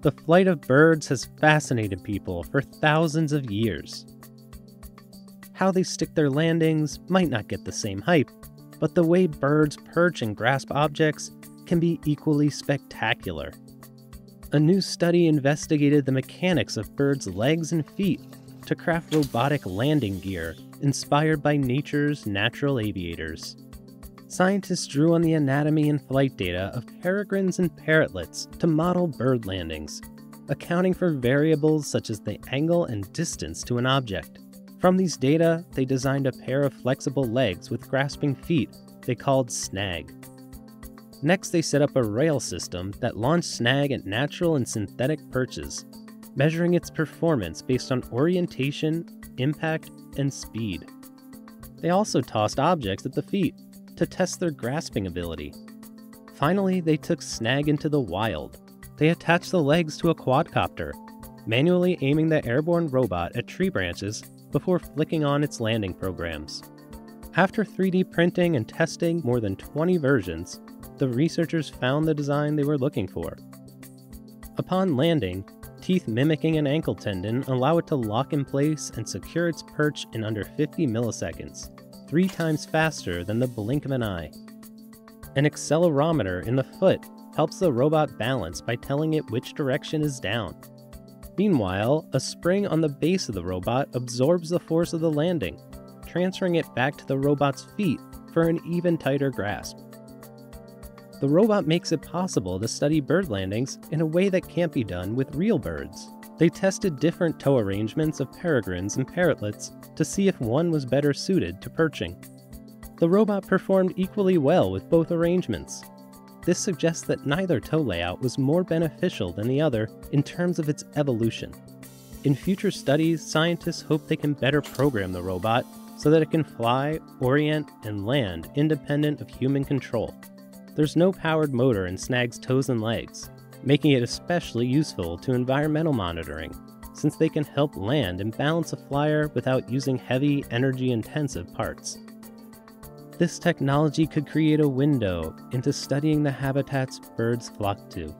The flight of birds has fascinated people for thousands of years. How they stick their landings might not get the same hype, but the way birds perch and grasp objects can be equally spectacular. A new study investigated the mechanics of birds' legs and feet to craft robotic landing gear inspired by nature's natural aviators. Scientists drew on the anatomy and flight data of peregrines and parrotlets to model bird landings, accounting for variables such as the angle and distance to an object. From these data, they designed a pair of flexible legs with grasping feet they called Snag. Next, they set up a rail system that launched Snag at natural and synthetic perches, measuring its performance based on orientation, impact, and speed. They also tossed objects at the feet to test their grasping ability. Finally, they took Snag into the wild. They attached the legs to a quadcopter, manually aiming the airborne robot at tree branches before flicking on its landing programs. After 3D printing and testing more than 20 versions, the researchers found the design they were looking for. Upon landing, teeth mimicking an ankle tendon allow it to lock in place and secure its perch in under 50 milliseconds. 3 times faster than the blink of an eye. An accelerometer in the foot helps the robot balance by telling it which direction is down. Meanwhile, a spring on the base of the robot absorbs the force of the landing, transferring it back to the robot's feet for an even tighter grasp. The robot makes it possible to study bird landings in a way that can't be done with real birds. They tested different toe arrangements of peregrines and parrotlets to see if one was better suited to perching. The robot performed equally well with both arrangements. This suggests that neither toe layout was more beneficial than the other in terms of its evolution. In future studies, scientists hope they can better program the robot so that it can fly, orient, and land independent of human control. There's no powered motor in Snag's toes and legs, making it especially useful to environmental monitoring, since they can help land and balance a flyer without using heavy, energy-intensive parts. This technology could create a window into studying the habitats birds flock to.